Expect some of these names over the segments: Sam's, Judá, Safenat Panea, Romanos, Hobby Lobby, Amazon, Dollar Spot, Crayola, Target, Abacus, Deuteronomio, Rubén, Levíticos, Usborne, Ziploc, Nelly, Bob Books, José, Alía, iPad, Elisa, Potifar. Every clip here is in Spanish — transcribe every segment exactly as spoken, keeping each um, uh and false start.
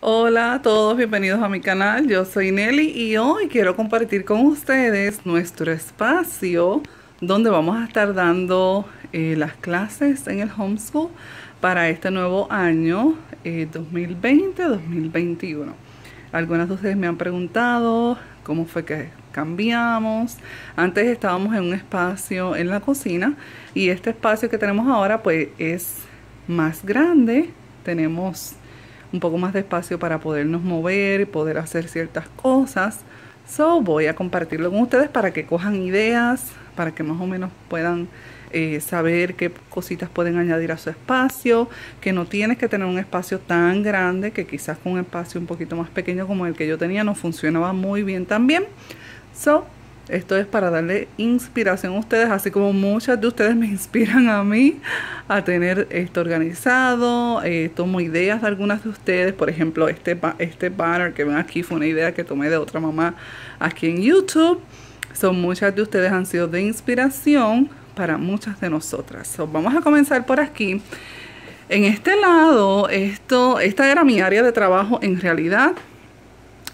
Hola a todos, bienvenidos a mi canal. Yo soy Nelly y hoy quiero compartir con ustedes nuestro espacio donde vamos a estar dando eh, las clases en el homeschool para este nuevo año eh, dos mil veinte dos mil veintiuno. Algunas de ustedes me han preguntado cómo fue que cambiamos. Antes estábamos en un espacio en la cocina y este espacio que tenemos ahora pues es más grande. Tenemos un poco más de espacio para podernos mover y poder hacer ciertas cosas. So, voy a compartirlo con ustedes para que cojan ideas, para que más o menos puedan eh, saber qué cositas pueden añadir a su espacio, que no tienes que tener un espacio tan grande, que quizás con un espacio un poquito más pequeño como el que yo tenía no funcionaba muy bien también. So, esto es para darle inspiración a ustedes, así como muchas de ustedes me inspiran a mí a tener esto organizado. Eh, tomo ideas de algunas de ustedes. Por ejemplo, este, este banner que ven aquí fue una idea que tomé de otra mamá aquí en YouTube. Son muchas de ustedes han sido de inspiración para muchas de nosotras. So, vamos a comenzar por aquí. En este lado, esto, esta era mi área de trabajo en realidad.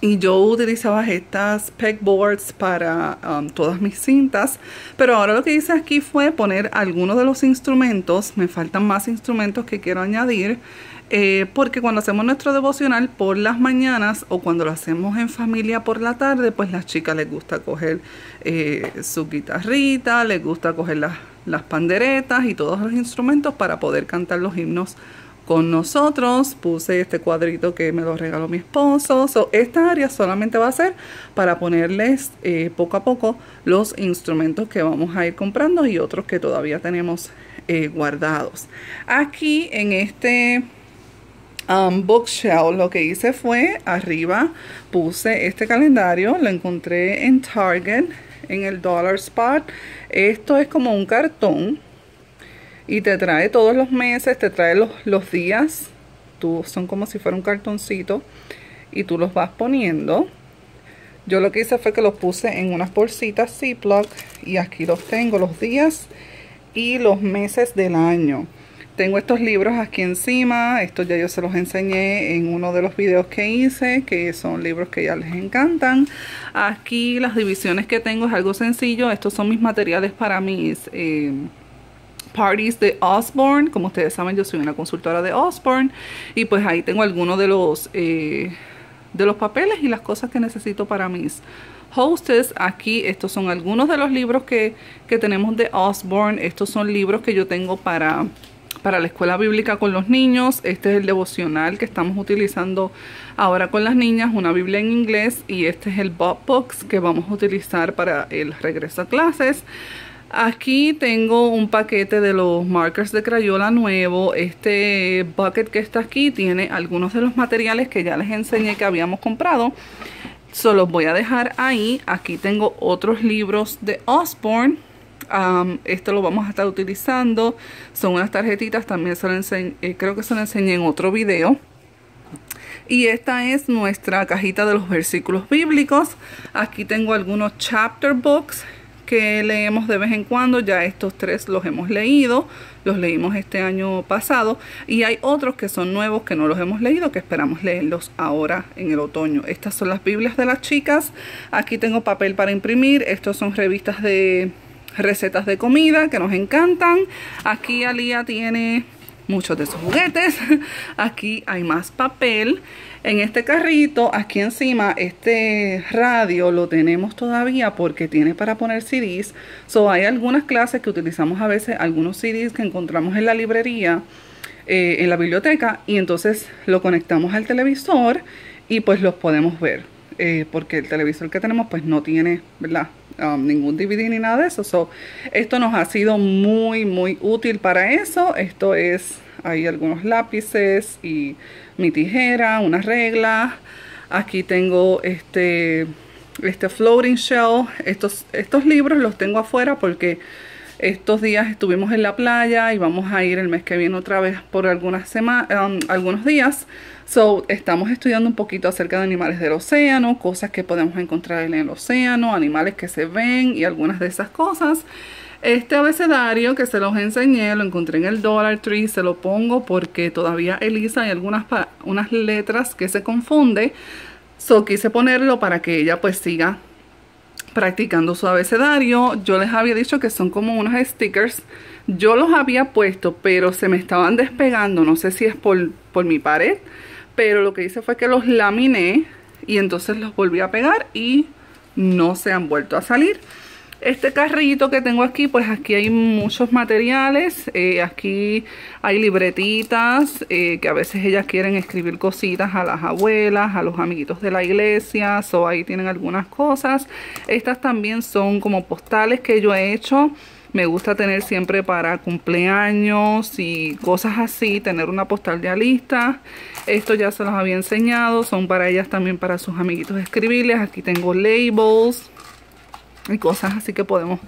Y yo utilizaba estas pegboards para um, todas mis cintas. Pero ahora lo que hice aquí fue poner algunos de los instrumentos. Me faltan más instrumentos que quiero añadir. Eh, porque cuando hacemos nuestro devocional por las mañanas o cuando lo hacemos en familia por la tarde, pues las chicas les gusta coger eh, su guitarrita, les gusta coger las, las panderetas y todos los instrumentos para poder cantar los himnos con nosotros. Puse este cuadrito que me lo regaló mi esposo. So, esta área solamente va a ser para ponerles eh, poco a poco los instrumentos que vamos a ir comprando y otros que todavía tenemos eh, guardados. Aquí en este um, bookshelf lo que hice fue arriba puse este calendario. Lo encontré en Target, en el Dollar Spot. Esto es como un cartón y te trae todos los meses, te trae los, los días. Tú, son como si fuera un cartoncito y tú los vas poniendo. Yo lo que hice fue que los puse en unas bolsitas Ziploc y aquí los tengo, los días y los meses del año. Tengo estos libros aquí encima. Estos ya yo se los enseñé en uno de los videos que hice, que son libros que ya les encantan. Aquí las divisiones que tengo es algo sencillo. Estos son mis materiales para mis... Eh, parties de Usborne. Como ustedes saben, yo soy una consultora de Usborne y pues ahí tengo algunos de los eh, de los papeles y las cosas que necesito para mis hostes. Aquí estos son algunos de los libros que, que tenemos de Usborne. Estos son libros que yo tengo para, para la escuela bíblica con los niños. Este es el devocional que estamos utilizando ahora con las niñas, una Biblia en inglés, y este es el Bob Books que vamos a utilizar para el regreso a clases. Aquí tengo un paquete de los markers de Crayola nuevo. Este bucket que está aquí tiene algunos de los materiales que ya les enseñé que habíamos comprado. Solo los voy a dejar ahí. Aquí tengo otros libros de Usborne. Um, esto lo vamos a estar utilizando. Son unas tarjetitas. También se lo enseñé, eh, creo que se lo enseñé en otro video. Y esta es nuestra cajita de los versículos bíblicos. Aquí tengo algunos chapter books que leemos de vez en cuando. Ya estos tres los hemos leído, los leímos este año pasado, y hay otros que son nuevos que no los hemos leído, que esperamos leerlos ahora en el otoño. Estas son las Biblias de las chicas. Aquí tengo papel para imprimir. Estos son revistas de recetas de comida que nos encantan. Aquí Alía tiene muchos de sus juguetes. Aquí hay más papel. En este carrito, aquí encima, este radio lo tenemos todavía porque tiene para poner C Ds. So, hay algunas clases que utilizamos a veces, algunos C Ds que encontramos en la librería, eh, en la biblioteca, y entonces lo conectamos al televisor y pues los podemos ver. Eh, porque el televisor que tenemos pues no tiene, ¿verdad?, Um, ningún D V D ni nada de eso. So, esto nos ha sido muy muy útil para eso. Esto es, hay algunos lápices y mi tijera, una regla. Aquí tengo este este floating shell. Estos, estos libros los tengo afuera porque estos días estuvimos en la playa y vamos a ir el mes que viene otra vez por algunas semanas, um, algunos días. So, estamos estudiando un poquito acerca de animales del océano, cosas que podemos encontrar en el océano, animales que se ven y algunas de esas cosas. Este abecedario que se los enseñé, lo encontré en el Dollar Tree. Se lo pongo porque todavía Elisa hay algunas unas letras que se confunde. So quise ponerlo para que ella pues siga practicando su abecedario. Yo les había dicho que son como unos stickers. Yo los había puesto, pero se me estaban despegando. No sé si es por, por mi pared. Pero lo que hice fue que los laminé y entonces los volví a pegar y no se han vuelto a salir. Este carrito que tengo aquí, pues aquí hay muchos materiales. Eh, aquí hay libretitas eh, que a veces ellas quieren escribir cositas a las abuelas, a los amiguitos de la iglesia. So, ahí tienen algunas cosas. Estas también son como postales que yo he hecho. Me gusta tener siempre para cumpleaños y cosas así, tener una postal ya lista. Esto ya se los había enseñado, son para ellas también, para sus amiguitos escribirles. Aquí tengo labels y cosas así que podemos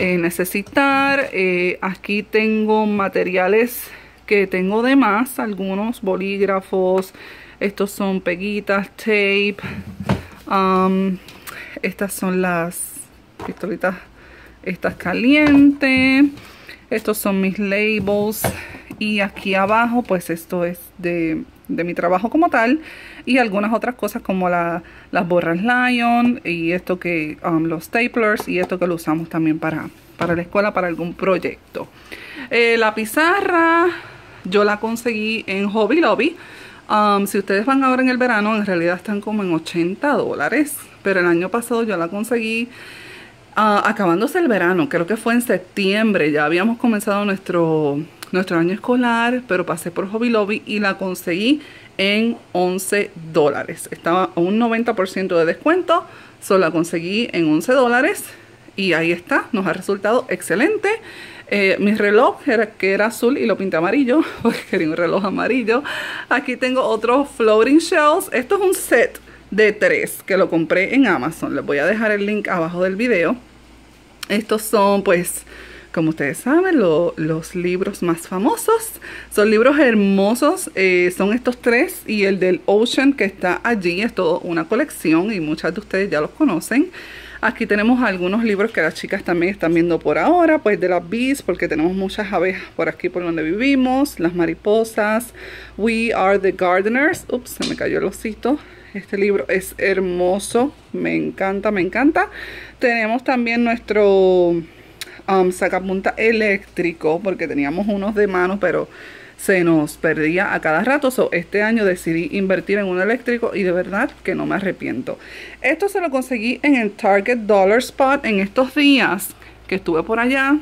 eh, necesitar. Eh, aquí tengo materiales que tengo de más, algunos bolígrafos. Estos son peguitas, tape. Um, estas son las pistolitas. Esta es caliente. Estos son mis labels. Y aquí abajo, pues esto es de, de mi trabajo como tal. Y algunas otras cosas como la, las borras Lion. Y esto que, um, los staplers. Y esto que lo usamos también para, para la escuela, para algún proyecto. Eh, la pizarra yo la conseguí en Hobby Lobby. Um, si ustedes van ahora en el verano, en realidad están como en ochenta dólares. Pero el año pasado yo la conseguí. Uh, acabándose el verano, creo que fue en septiembre, ya habíamos comenzado nuestro, nuestro año escolar, pero pasé por Hobby Lobby y la conseguí en once dólares. Estaba a un noventa por ciento de descuento, solo la conseguí en once dólares y ahí está, nos ha resultado excelente. Eh, mi reloj era, que era azul y lo pinté amarillo, porque quería un reloj amarillo. Aquí tengo otros floating shells, esto es un set de tres que lo compré en Amazon. Les voy a dejar el link abajo del video. Estos son, pues, como ustedes saben, lo, los libros más famosos. Son libros hermosos. Eh, son estos tres y el del Ocean que está allí. Es toda una colección y muchas de ustedes ya los conocen. Aquí tenemos algunos libros que las chicas también están viendo por ahora. Pues de las bees, porque tenemos muchas abejas por aquí por donde vivimos. Las mariposas. We Are the Gardeners. Ups, se me cayó el osito. Este libro es hermoso, me encanta, me encanta. Tenemos también nuestro um, sacapunta eléctrico, porque teníamos unos de mano, pero se nos perdía a cada rato. So, este año decidí invertir en un eléctrico y de verdad que no me arrepiento. Esto se lo conseguí en el Target Dollar Spot en estos días que estuve por allá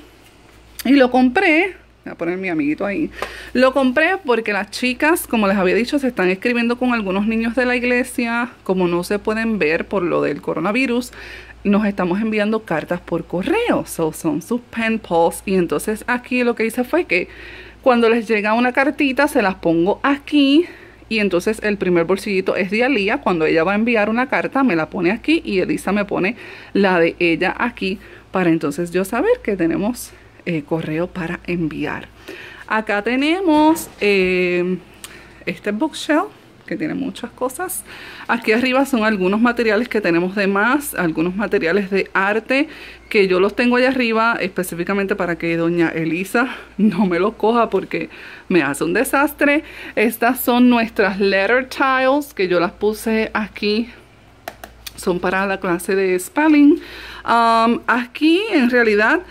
y lo compré. Voy a poner mi amiguito ahí. Lo compré porque las chicas, como les había dicho, se están escribiendo con algunos niños de la iglesia. Como no se pueden ver por lo del coronavirus, nos estamos enviando cartas por correo. So, son sus pen pals. Y entonces aquí lo que hice fue que cuando les llega una cartita, se las pongo aquí. Y entonces el primer bolsillito es de Alía. Cuando ella va a enviar una carta, me la pone aquí. Y Elisa me pone la de ella aquí. Para entonces yo saber que tenemos... Eh, correo para enviar. Acá tenemos eh, este bookshelf que tiene muchas cosas. Aquí arriba son algunos materiales que tenemos de más, algunos materiales de arte que yo los tengo allá arriba específicamente para que doña Elisa no me los coja porque me hace un desastre. Estas son nuestras letter tiles que yo las puse aquí. Son para la clase de spelling. Um, aquí en realidad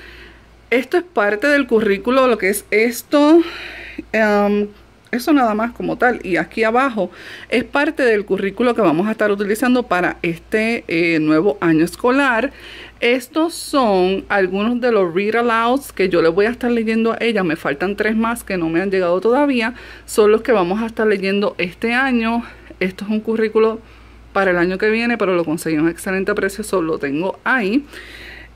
esto es parte del currículo, lo que es esto, um, eso nada más como tal. Y aquí abajo es parte del currículo que vamos a estar utilizando para este eh, nuevo año escolar. Estos son algunos de los read alouds que yo les voy a estar leyendo a ella. Me faltan tres más que no me han llegado todavía. Son los que vamos a estar leyendo este año. Esto es un currículo para el año que viene, pero lo conseguí a un excelente precio, solo lo tengo ahí.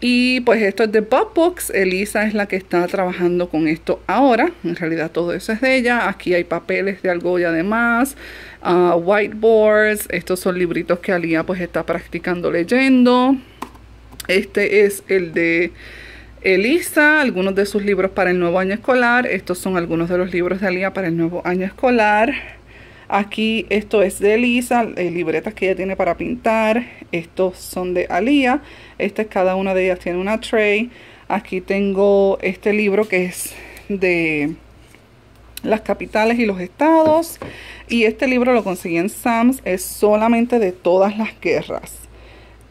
Y pues esto es de Bob Books. Elisa es la que está trabajando con esto ahora. En realidad todo eso es de ella. Aquí hay papeles de argolla además. Uh, whiteboards. Estos son libritos que Alía pues está practicando leyendo. Este es el de Elisa. Algunos de sus libros para el nuevo año escolar. Estos son algunos de los libros de Alía para el nuevo año escolar. Aquí esto es de Elisa, eh, libretas que ella tiene para pintar. Estos son de Alía. Esta es cada una de ellas, tiene una tray. Aquí tengo este libro que es de las capitales y los estados. Y este libro lo conseguí en Sam's. Es solamente de todas las guerras.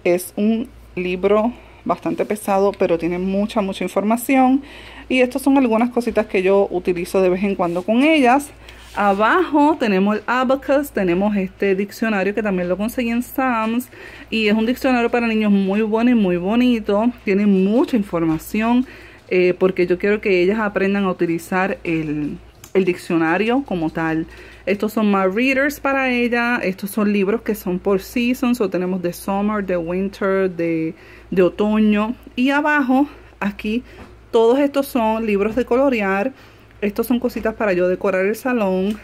Es un libro bastante pesado, pero tiene mucha, mucha información. Y estas son algunas cositas que yo utilizo de vez en cuando con ellas. Abajo tenemos el Abacus, tenemos este diccionario que también lo conseguí en Sam's, y es un diccionario para niños muy bueno y muy bonito. Tiene mucha información, eh, porque yo quiero que ellas aprendan a utilizar el, el diccionario como tal. Estos son más readers para ella. Estos son libros que son por seasons, o tenemos de summer, de winter, de, de otoño. Y abajo, aquí, todos estos son libros de colorear. Estos son cositas para yo decorar el salón.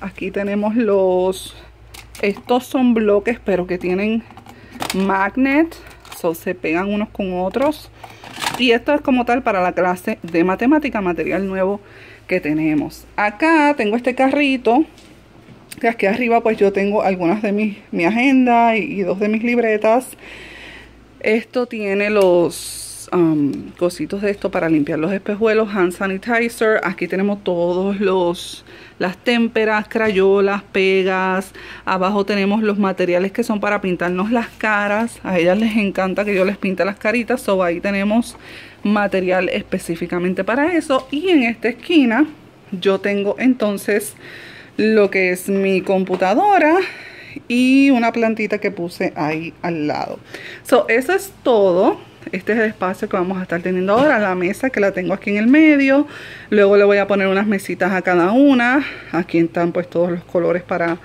Aquí tenemos los... Estos son bloques, pero que tienen magnet. So, se pegan unos con otros. Y esto es como tal para la clase de matemática, material nuevo que tenemos. Acá tengo este carrito. Que aquí arriba pues yo tengo algunas de mis, mi agenda y, y dos de mis libretas. Esto tiene los... Um, cositos de esto para limpiar los espejuelos, hand sanitizer. Aquí tenemos todos los las témperas, crayolas, pegas. Abajo tenemos los materiales que son para pintarnos las caras. A ellas les encanta que yo les pinte las caritas, so ahí tenemos material específicamente para eso. Y en esta esquina yo tengo entonces lo que es mi computadora y una plantita que puse ahí al lado. So, eso es todo. Este es el espacio que vamos a estar teniendo ahora. La mesa que la tengo aquí en el medio. Luego le voy a poner unas mesitas a cada una. Aquí están pues todos los colores para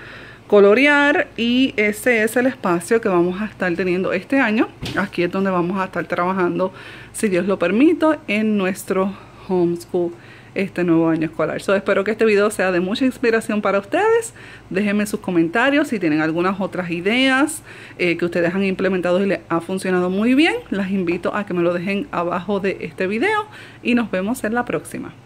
colorear. Y ese es el espacio que vamos a estar teniendo este año. Aquí es donde vamos a estar trabajando, si Dios lo permite, en nuestro homeschool este nuevo año escolar. So, espero que este video sea de mucha inspiración para ustedes. Déjenme sus comentarios si tienen algunas otras ideas eh, que ustedes han implementado y les ha funcionado muy bien. Las invito a que me lo dejen abajo de este video y nos vemos en la próxima.